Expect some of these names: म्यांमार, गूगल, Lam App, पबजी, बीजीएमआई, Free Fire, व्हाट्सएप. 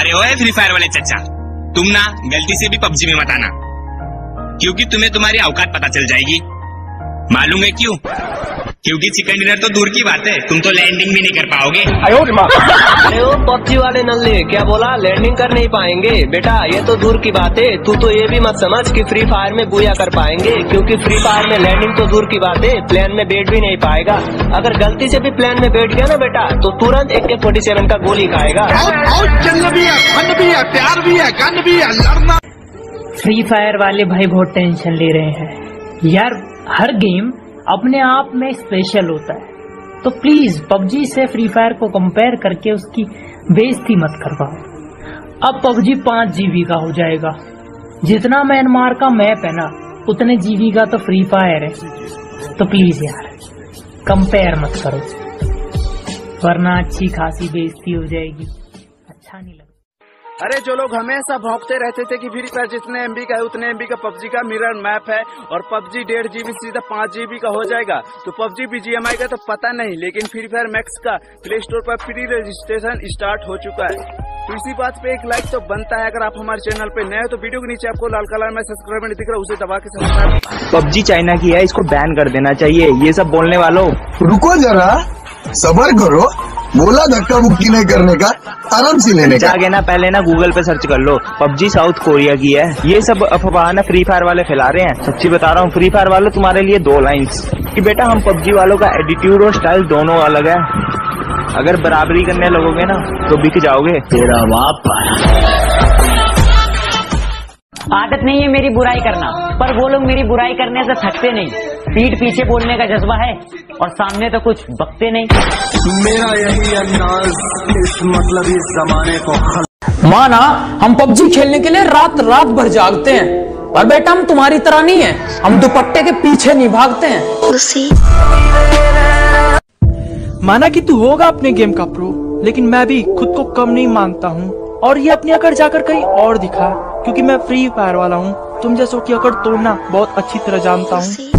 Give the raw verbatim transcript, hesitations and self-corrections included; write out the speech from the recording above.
अरे ओए free fire वाले चचा, तुम ना गलती से भी पबजी में मत आना, क्योंकि तुम्हें तुम्हारी औकात पता चल जाएगी। मालूम है क्यों? क्योंकि चिकन डिनर तो दूर की बात है, तुम तो लैंडिंग भी नहीं कर पाओगे। अरे ओ पबजी वाले नल्ले, क्या बोला? लैंडिंग कर नहीं पाएंगे? बेटा ये तो दूर की बात है, तू तो ये भी मत समझ कि फ्री फायर में बुया कर पाएंगे, क्योंकि फ्री फायर में लैंडिंग तो दूर की बात है, प्लेन में बैठ भी नहीं पाएगा। अगर गलती से भी प्लेन में बैठ गया ना बेटा, तो तुरंत ए के फोर्टी सेवन का गोली खाएगा। फ्री फायर वाले भाई बहुत टेंशन ले रहे हैं यार, हर गेम अपने आप में स्पेशल होता है, तो प्लीज पबजी से फ्री फायर को कंपेयर करके उसकी बेइज्जती मत करवाओ। अब पबजी पाँच जीबी का हो जाएगा, जितना म्यांमार का मैप है ना उतने जीबी का तो फ्री फायर है, तो प्लीज यार कंपेयर मत करो, वरना अच्छी खासी बेइज्जती हो जाएगी, अच्छा नहीं लगता। अरे जो लोग हमेशा भौंकते रहते थे कि फ्री फायर जितने एमबी का है उतने एमबी का पबजी का मिरर मैप है और पबजी डेढ़ जीबी सीधा पाँच जीबी का हो जाएगा, तो पबजी बीजीएमआई का तो पता नहीं, लेकिन फ्री फायर मैक्स का प्ले स्टोर पर प्री रजिस्ट्रेशन स्टार्ट हो चुका है, तो इसी बात पे एक लाइक तो बनता है। अगर आप हमारे चैनल पे नए हो तो वीडियो के नीचे आपको लाल कलर में सब्सक्राइब नहीं दिख रहा, उसे दबा के सब्सक्राइब। पबजी चाइना की है, इसको बैन कर देना चाहिए। ये सब बोलने वालों रुको जरा, सबर करो, बोला धक्का मुक्की नहीं करने का, आराम से लेने का। जाके ना पहले ना गूगल पे सर्च कर लो, पबजी साउथ कोरिया की है। ये सब अफवाह ना फ्री फायर वाले फैला रहे हैं, सच्ची बता रहा हूँ। फ्री फायर वालों तुम्हारे लिए दो लाइंस कि बेटा हम पबजी वालों का एटीट्यूड और स्टाइल दोनों अलग है, अगर बराबरी करने लगोगे ना तो बिक जाओगे। तेरा बाप, आदत नहीं है मेरी बुराई करना, पर वो लोग मेरी बुराई करने से थकते नहीं। पीठ पीछे बोलने का जज्बा है और सामने तो कुछ बकते नहीं। मेरा यही अंदाज इस मतलब इस जमाने को माना। हम पबजी खेलने के लिए रात रात भर जागते हैं, पर बेटा हम तुम्हारी तरह नहीं है, हम दुपट्टे के पीछे नहीं भागते हैं। माना कि तू होगा अपने गेम का प्रो, लेकिन मैं भी खुद को कम नहीं मानता हूँ, और ये अपनी अकड़ जाकर कहीं और दिखा, क्योंकि मैं फ्री फायर वाला हूँ। तुम जैसो की अकड़ तोड़ना बहुत अच्छी तरह जानता हूँ।